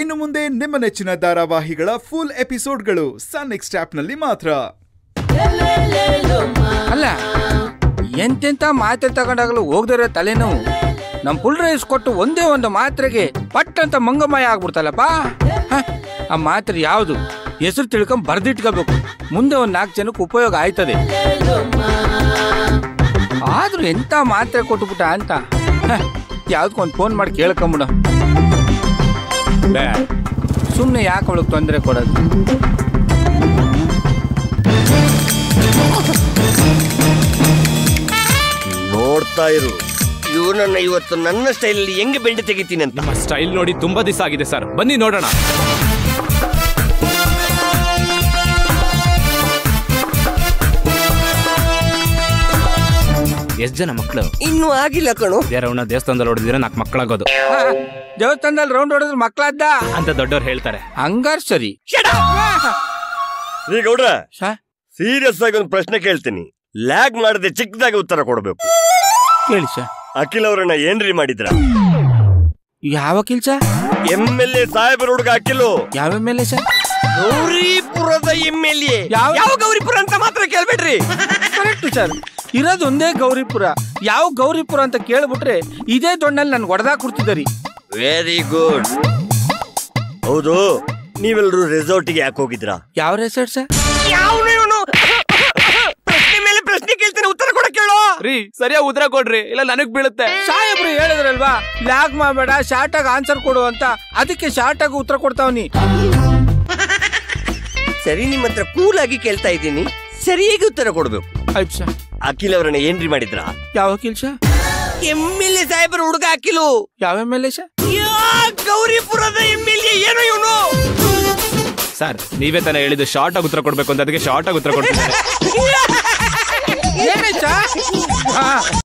ಇನ್ನು ಮುಂದೆ ನಿಮ್ಮ ನೆಚ್ಚಿನ ಧಾರಾವಾಹಿಗಳ ಫುಲ್ ಎಪಿಸೋಡ್ಗಳು ಸನ್ ನೆಕ್ಸ್ಟ್ ಆಪ್ ನಲ್ಲಿ ಮಾತ್ರ. ಅಲ್ಲ ಎಂತೆಂತ ಮಾತ್ರೆ ತಗೊಂಡಾಗಲೂ ಹೋಗ್ದಿರೋ ತಲೆನೋವು ನಮ್ಮ ಫುಲ್ ರೈಸ್ ಕೊಟ್ಟು ಒಂದೇ ಒಂದು ಮಾತ್ರೆಗೆ ಪಟ್ ಅಂತ ಮಂಗಮಯ ಆಗ್ಬಿಡ್ತಲ್ಲಪ್ಪ. ಆ ಮಾತ್ರೆ ಯಾವುದು ಹೆಸರು ತಿಳ್ಕೊಂಡ್ ಬರ್ದಿಟ್ಕೋಬೇಕು, ಮುಂದೆ ಒಂದು 4 ಜನಕ್ಕೆ ಉಪಯೋಗ ಆಯ್ತದೆ. ಆದ್ರೂ ಎಂತ ಮಾತ್ರೆ ಕೊಟ್ಬಿಟ್ಟ ಅಂತ ಯಾವ್ದಕ್ಕೊಂದು ಫೋನ್ ಮಾಡಿ ಕೇಳ್ಕೊಂಬಿಡ, ಸುಮ್ಮನೆ ಯಾಕೆ ಅವಳಿಗೆ ತೊಂದರೆ ಕೊಡೋದು. ನೋಡ್ತಾ ಇರು ಇವನನ್ನ, ಇವತ್ತು ನನ್ನ ಸ್ಟೈಲ್ ಅಲ್ಲಿ ಹೆಂಗೆ ಬೆಂಡೆ ತೆಗಿತೀನಿ ಅಂತ. ನಮ್ಮ ಸ್ಟೈಲ್ ನೋಡಿ ತುಂಬಾ ದಿವಸ ಆಗಿದೆ ಸರ್, ಬನ್ನಿ ನೋಡೋಣ. ಎಷ್ಟು ಜನ ಮಕ್ಕಳು ಇನ್ನೂ ಆಗಿಲ್ಲ ಕಣೋ. ರೌಂಡ್ ದೇವಸ್ಥಾನದಲ್ಲಿ ಹೊಡೆದಿದ್ರೆ 4 ಮಕ್ಕಳಾಗೋದು. ದೇವಸ್ಥಾನದಲ್ಲಿ ರೌಂಡ್ ಹೊಡೆದ್ರೆ ಮಕ್ಕಳಾದ್ದ ಅಂತ ದೊಡ್ಡವ್ರು ಹೇಳ್ತಾರೆ. ಹಂಗಾರ್ ಸರಿ ಗೌಡ್ರ, ಸೀರಿಯಸ್ ಆಗಿ ಒಂದು ಪ್ರಶ್ನೆ ಕೇಳ್ತೀನಿ, ಲ್ಯಾಗ್ ಮಾಡದೆ ಚಿಕ್ಕದಾಗಿ ಉತ್ತರ ಕೊಡಬೇಕು. ಹೇಳಿ ಸರ್. ಅಖಿಲ್ ಅವರನ್ನ ಏನ್ರಿ ಮಾಡಿದ್ರ? ಯಾವ ಅಖಿಲ್ ಸರ್? MLA ಸಾಹೇಬ್ರ ಹುಡುಗ ಅಖಿಲ್. ಯಾವ MLA ಸರ್? ಗೌರಿಪುರದ MLA. ಯಾವ ಗೌರಿಪುರ ಅಂತ ಮಾತ್ರ ಕೇಳ್ಬೇಡ್ರಿ. ಕರೆಕ್ಟ್ ಸರ್, ಇರೋದೊಂದೇ ಗೌರಿಪುರ. ಯಾವ ಗೌರಿಪುರ ಅಂತ ಕೇಳ್ಬಿಟ್ರೆ ಇದೇ ದೊಣ್ಣಲ್ಲಿ ನನ್ಗೆ ಹೊಡೆದಾ ಕೊಡ್ತಿದ್ದೀರಿ. Very good. ಹೌದು, ನೀವೆಲ್ಲರೂ ರೆಸಾರ್ಟಿಗೆ ಯಾಕೆ ಹೋಗಿದ್ರಾ? ಯಾವ ರೆಸಾರ್ಟ್ ಸರ್? ಪ್ರಶ್ನೆ ಮೇಲೆ ಪ್ರಶ್ನೆ ಕೇಳ್ತೇನೆ, ಉತ್ತರ ಕೊಡ ಕೇಳೋ ರೀ. ಸರಿಯಾಗಿ ಉತ್ತರ ಕೊಡ್ರಿ, ಇಲ್ಲ ನನಗ್ ಬೀಳುತ್ತೆ. ಸಾಹೇಬ್ರು ಹೇಳಿದ್ರಲ್ವಾ ಲ್ಯಾಗ್ ಮಾಡಬೇಡ, ಶಾರ್ಟ್ ಆಗಿ ಆನ್ಸರ್ ಕೊಡು ಅಂತ, ಅದಕ್ಕೆ ಶಾರ್ಟ್ ಆಗಿ ಉತ್ತರ ಕೊಡ್ತಾವನಿ. ಸರಿ, ನಿಮ್ಮ ಹತ್ರ ಕೂಲ್ ಆಗಿ ಕೇಳ್ತಾ ಇದ್ದೀನಿ, ಸರಿಯಾಗಿ ಉತ್ತರ ಕೊಡ್ಬೇಕು. ಆಯ್ತು ಸರ್. ಅಖಿಲ್ ಅವರನ್ನ ಏನ್ರಿ ಮಾಡಿದ್ರ? ಯಾವ ಅಖಿಲ್ ಸರ್? MLA ಸಾಹೇಬ್ರ ಹುಡುಗ ಅಖಿಲ್. ಯಾವ MLA ಸರ್? ಗೌರಿಪುರದ MLA. ಏನೋ ಇವನು ಸರ್, ನೀವೇ ತಾನೇ ಹೇಳಿದ್ದು ಶಾರ್ಟ್ ಆಗಿ ಉತ್ತರ ಕೊಡ್ಬೇಕು ಅಂತ, ಅದಕ್ಕೆ ಶಾರ್ಟ್ ಆಗಿ ಉತ್ತರ ಕೊಡ್ತೀನಿ.